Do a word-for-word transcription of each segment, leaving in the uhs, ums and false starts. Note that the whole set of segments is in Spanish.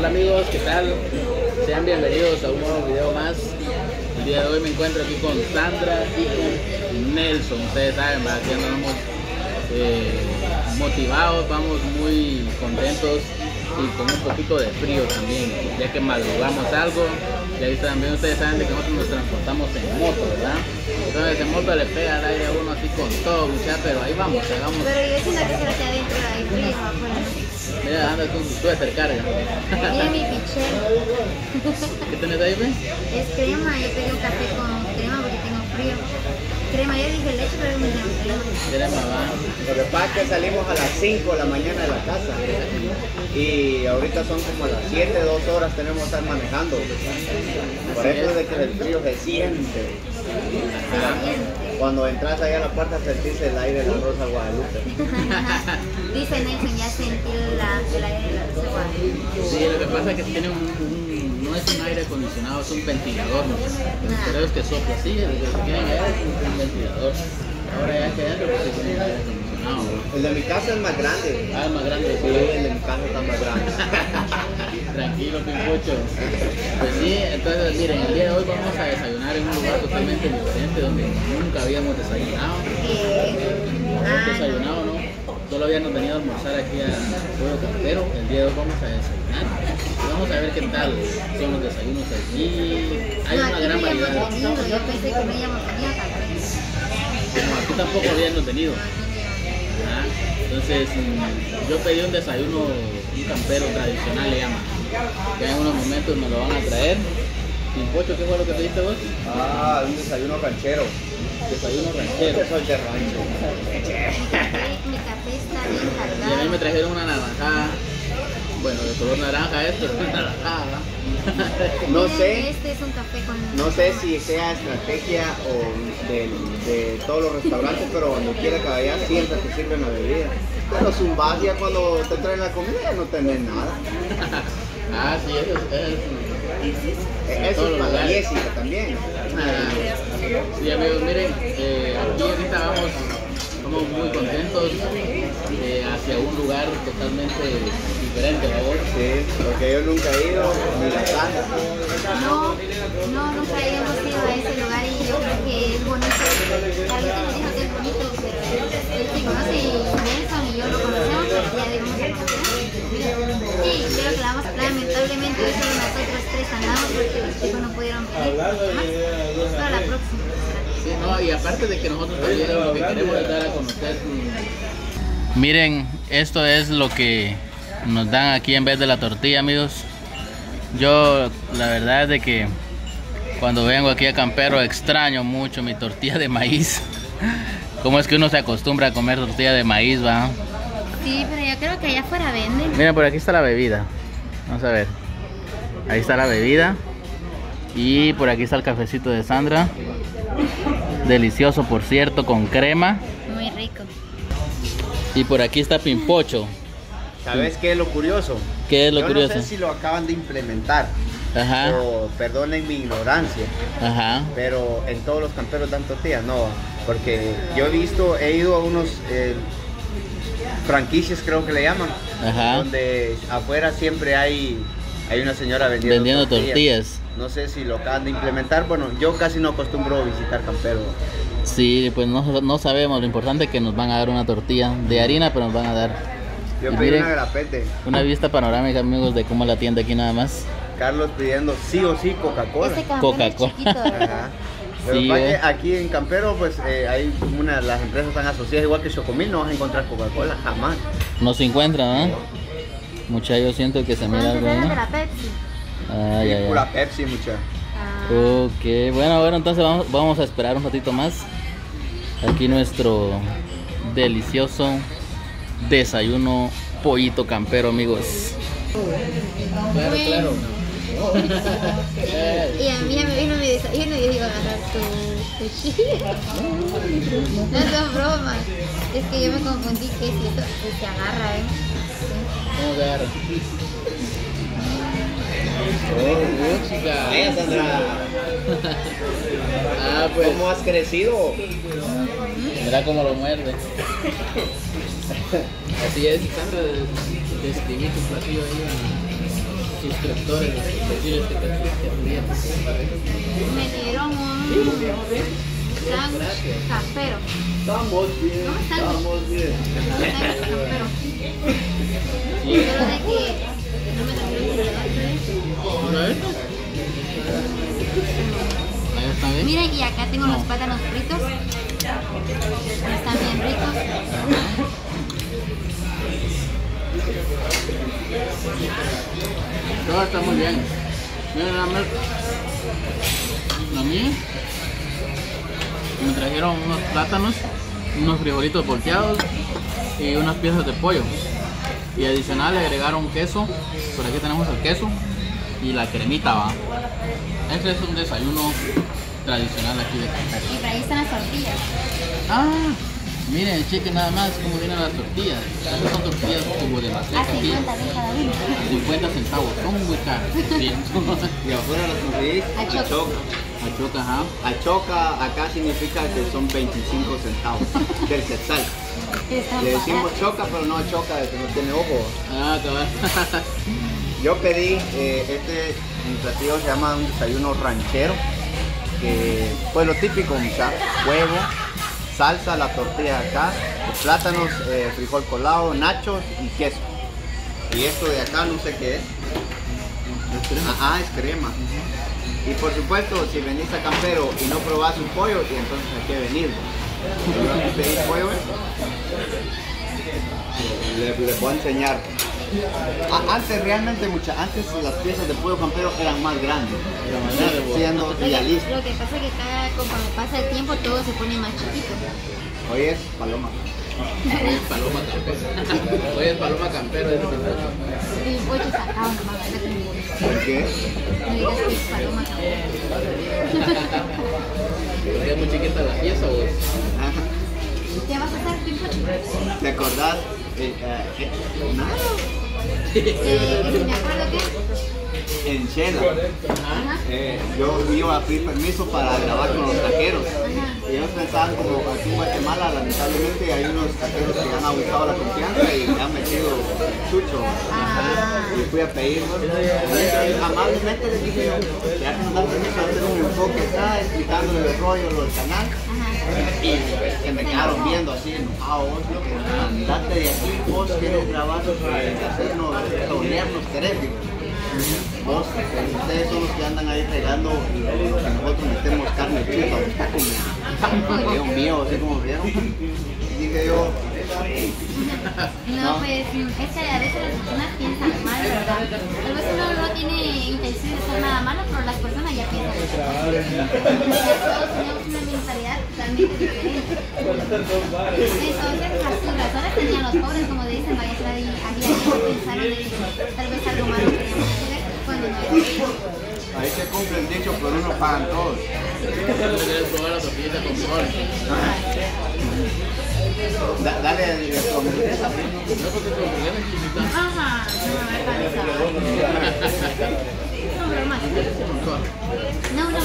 Hola amigos, ¿qué tal? Sean bienvenidos a un nuevo video más. El día de hoy me encuentro aquí con Sandra y con Nelson. Ustedes saben, ¿verdad? Aquí andamos eh, motivados, vamos muy contentos y con un poquito de frío también, ya que madrugamos algo. Y ahí también ustedes saben de que nosotros nos transportamos en moto, ¿verdad? Entonces en moto le pega el aire a uno así con todo, mucha, pero ahí vamos, ahí vamos. Pero yo siento que se lo queda dentro, ahí frío, afuera. Mira, anda con su suéter, carga. Mira mi pichero. ¿Qué tenés ahí, ve? Es crema, yo pedí un café con crema porque tengo frío. Crema, yo dije leche, pero me dieron crema. Crema, va. Lo que pasa es que salimos a las cinco de la mañana de la casa. Y ahorita son como las siete, dos horas tenemos que estar manejando. Por eso es de que el frío se siente. Cuando entras ahí a la puerta sentís el aire de la Rosa Guadalupe. Dice Nelson, ya sentí la, el aire de la Rosa Guadalupe. Sí, lo que pasa es que tiene un, un, no es un aire acondicionado, es un ventilador. Los cerebros que sopla, sí, lo que tienen allá es un ventilador. Ahora ya que adentro pues tiene un aire acondicionado. El de mi casa es más grande. Ah, es más grande, sí. El de mi casa está más grande. Tranquilo, Pimpocho. Pues sí, entonces miren, el día de hoy vamos a desayunar en un lugar totalmente diferente donde nunca habíamos desayunado. No habíamos desayunado, ¿no? Solo habíamos venido a almorzar aquí a Pollo Campero. El día de hoy vamos a desayunar. Vamos a ver qué tal son los desayunos aquí. Hay no, una aquí gran variedad. No, yo pensé que no íbamos a venir a café. No, aquí tampoco habíamos venido. ¿Ah? Entonces, yo pedí un desayuno, un campero tradicional le llaman. Ya en unos momentos me lo van a traer. Pimpocho, ¿qué fue lo que pediste vos? Ah, un desayuno ranchero. Desayuno ranchero. Yo soy de rancho. Mi café está bien cargado. Y a mí me trajeron una naranjada. Bueno, de color naranja esto, es una naranjada. No sé, este es un café con... no sé si sea estrategia o de, de todos los restaurantes, pero cuando quiera que vaya siempre te sirven la bebida. Pero zumbas ya cuando te traen la comida ya no tenés nada. Ah, sí, eso es. Eso es para Jessica también. Ah, sí, amigos, miren, eh, aquí ahorita vamos, vamos muy contentos eh, hacia un lugar totalmente diferente, ¿verdad? Sí, porque yo nunca he ido ni la casa. No, no, nunca hemos ido a ese lugar y yo creo que es bonito. Alguien nos dijo que es bonito, pero él te conoce y Nelson y yo lo conocemos, pero ya debemos de conocer. Sí, creo que la vamos a hablar. Lamentablemente hoy solo nosotros tres andamos porque los chicos no pudieron venir más. Hasta la próxima. Sí, no, y aparte de que nosotros también lo que queremos es dar a conocer. Miren, esto es lo que nos dan aquí en vez de la tortilla, amigos. Yo la verdad es de que cuando vengo aquí a Campero extraño mucho mi tortilla de maíz. ¿Cómo es que uno se acostumbra a comer tortilla de maíz, va? Sí, pero yo creo que allá afuera venden. Miren, por aquí está la bebida. Vamos a ver. Ahí está la bebida. Y por aquí está el cafecito de Sandra. Delicioso, por cierto, con crema. Muy rico. Y por aquí está Pimpocho. ¿Sabes qué es lo curioso? ¿Qué es lo Yo curioso? No sé si lo acaban de implementar. Ajá. Pero, perdonen mi ignorancia. Ajá. Pero en todos los camperos dan tortillas, no. Porque yo he visto, he ido a unos eh, franquicias, creo que le llaman. Ajá. Donde afuera siempre hay, hay una señora vendiendo, vendiendo tortillas. tortillas. No sé si lo acaban de implementar. Bueno, yo casi no acostumbro a visitar Campero. Sí, pues no, no sabemos. Lo importante es que nos van a dar una tortilla de harina, pero nos van a dar... Yo y pedí miren, una grapete. Una vista panorámica, amigos, de cómo la tienda aquí nada más. Carlos pidiendo sí o sí Coca-Cola. Coca-Cola. Sí, eh. Aquí en Campero, pues eh, hay una, las empresas están asociadas, igual que Chocomil, no vas a encontrar Coca-Cola jamás. No se encuentra, ¿eh? Muchachos, yo siento que se mira algo, ¿no? Pura Pepsi. Ah, ya, ya. Pura Pepsi, muchachos. Ah. Ok, bueno, bueno, entonces vamos, vamos a esperar un ratito más. Aquí nuestro delicioso desayuno pollito campero, amigos. Claro, claro. Y a mí ya me vino mi desayuno y yo digo, agarrar tu cuchillo. No son bromas. Es que yo me confundí que es esto que se agarra, ¿eh? ¿Cómo se agarra? Oh, chica. Vaya, Sandra. Ah, pues. ¿Cómo has crecido? Mira cómo lo muerde. Así es, Sandra, describí tu platillo ahí suscriptores, decirles que te suscribían. Me dieron un... sándwich campero. Estamos bien, no, estamos bien. Sándwich campero. Pero de que no me lo quiero comer. Miren, y acá tengo no. los plátanos fritos. Están bien ricos. Todo está muy bien. Miren la mezcla. Mí me trajeron unos plátanos, unos frijolitos volteados y unas piezas de pollo. Y adicional le agregaron queso. Por aquí tenemos el queso y la cremita va. Este es un desayuno tradicional aquí de Campero. Y por ahí están las tortillas. Ah, miren, chequen nada más cómo vienen las tortillas. Estas son tortillas como de maseca. A cincuenta cada uno. cincuenta centavos, son muy caras. Y afuera las tortillas. A choca. Achoca, ajá. Achoca acá significa que son veinticinco centavos del quetzal. Le decimos choca, pero no choca, que no tiene ojo. Ah, claro. Yo pedí, eh, este platillo se llama un desayuno ranchero, que pues lo típico, ¿sabes? Huevo, salsa, las tortillas acá, los plátanos, eh, frijol colado, nachos y queso. Y esto de acá no sé qué es. Es crema. Ah, es crema. Uh-huh. Y por supuesto, si venís a Campero y no probás un pollo, y entonces hay que venir. Pedís pollo, les le voy a enseñar. A, antes realmente, muchas, antes las piezas de pollo Campero eran más grandes. Pero siendo realistas. Lo que pasa es que cada, cuando pasa el tiempo, todo se pone más chiquito. Hoy es paloma. Hoy es paloma Campero. Hoy es paloma Campero. El pollo sacado nomás. ¿Por qué? No digas que es paloma Campero. ¿Es muy chiquita la pieza o es? ¿Te vas a hacer el pollo? ¿Te acordás? Eh, eh, ¿Nada? Eh, ¿Me acuerdo qué? En Chela. Eh, yo iba a pedir permiso para grabar con los taqueros. Ajá. Y ellos pensaban como aquí en Guatemala, lamentablemente hay unos taqueros que han abusado la confianza y me han metido chucho. Ah. Y fui a pedir. Amablemente les dije yo, ya que nos dan permiso a hacer un enfoque, está explicándole el rollo del canal. Ajá. Y se me quedaron viendo así, enojados, que andate de aquí, vos quieres grabar para hacernos, reunirnos, querés. Vos, ustedes son los que andan ahí pegando y que nosotros metemos carne chica, está como Dios mío, así como vieron. Y dije yo, no, pues es que a veces las personas piensan mal, ¿verdad? Tal vez uno no tiene intención de hacer nada malo, pero las personas ya piensan mal. Todos tenemos una mentalidad totalmente diferente. Entonces, las razones tenían los pobres, como dicen, vaya a ahí, había que pensar en tal vez algo malo que no hacer cuando no hay tiempo. Ahí se cumple el dicho, por uno pagan todos. Da, dale el ajá, no, no, no, no.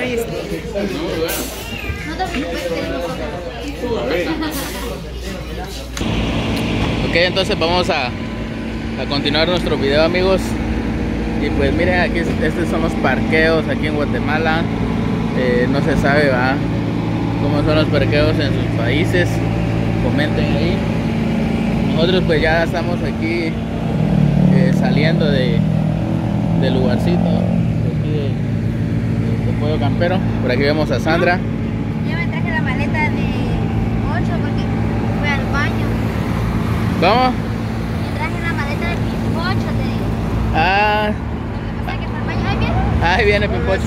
Ahí está. No te preocupes. Ok, entonces vamos a a continuar nuestro video, amigos. Y pues miren, aquí estos son los parqueos aquí en Guatemala. Eh, no se sabe, ¿verdad?, cómo son los parqueos en sus países. Comenten ahí. Nosotros pues ya estamos aquí eh, saliendo de del lugarcito aquí de, de, de Pollo Campero. Por aquí vemos a Sandra. Yo me traje la maleta de ocho porque fue al baño. ¿Cómo? Ah, ahí viene Pimpocho.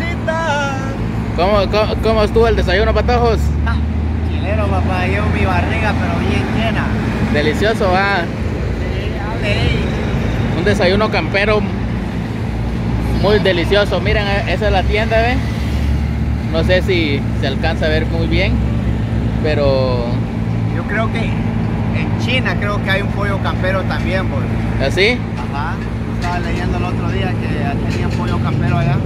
¿Cómo, cómo, ¿Cómo estuvo el desayuno, patojos? Ah, chilero, papá. Yo mi barriga, pero bien llena. Delicioso, ah. Sí, ok. Un desayuno campero muy delicioso. Miren, esa es la tienda, ¿ven? No sé si se alcanza a ver muy bien, pero... yo creo que en China creo que hay un pollo campero también, boludo. ¿Así? Ajá. Estaba leyendo el otro día que tenían pollo campero allá.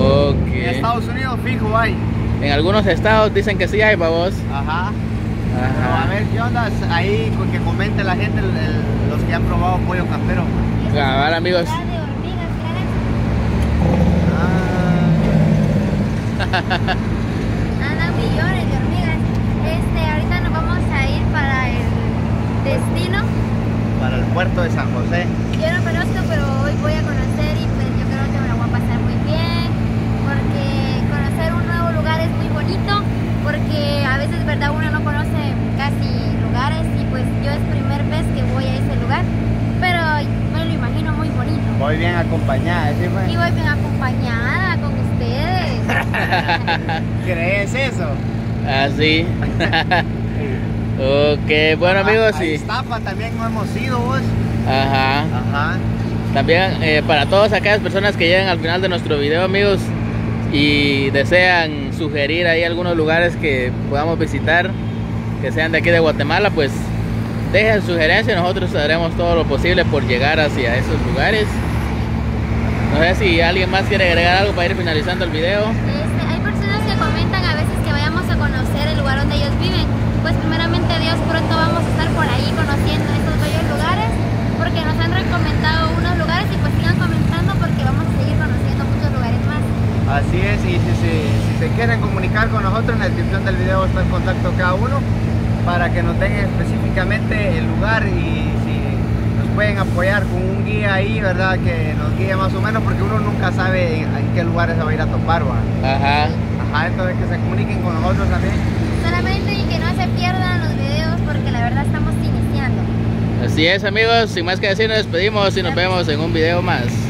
Okay. En Estados Unidos fijo hay. En algunos estados dicen que sí hay, babos. Ajá. Ajá. Pero a ver qué onda ahí, que comenten la gente, el, el, los que han probado pollo campero. Cabal, amigos. Andan millones de hormigas. Este, ahorita nos vamos a ir para el destino. Para el puerto de San José. Yo no conozco, pero hoy voy a conocer y pues yo creo que me la voy a pasar muy bien. Porque conocer un nuevo lugar es muy bonito. Porque a veces, verdad, uno no conoce casi lugares y pues yo es primera vez que voy a ese lugar. Pero me lo imagino muy bonito. Voy bien acompañada, ¿sí, pues? Y voy bien acompañada con ustedes. ¿Crees eso? Así. Ok, bueno, amigos, sí. A Iztapa también no hemos ido, vos. Ajá. Ajá. También eh, para todas aquellas personas que llegan al final de nuestro video, amigos, y desean sugerir ahí algunos lugares que podamos visitar, que sean de aquí de Guatemala, pues dejen sugerencias, nosotros haremos todo lo posible por llegar hacia esos lugares. No sé si alguien más quiere agregar algo para ir finalizando el video. Este, hay personas que comentan a veces que vayamos a conocer el lugar donde ellos viven. Pues primeramente Dios, pronto vamos a estar por ahí conociendo estos bellos lugares, porque nos han recomendado unos lugares y pues sigan comentando porque vamos a seguir conociendo muchos lugares más. Así es, y si, si, si se quieren comunicar con nosotros, en la descripción del video está en contacto cada uno para que nos den específicamente el lugar y si nos pueden apoyar con un guía ahí, ¿verdad? Que nos guíe más o menos, porque uno nunca sabe en, en qué lugares se va a ir a topar, ¿verdad? Ajá. Ajá, entonces que se comuniquen con nosotros también. Solamente y que no se pierdan los videos porque la verdad estamos iniciando. Así es, amigos, sin más que decir nos despedimos y nos vemos en un video más.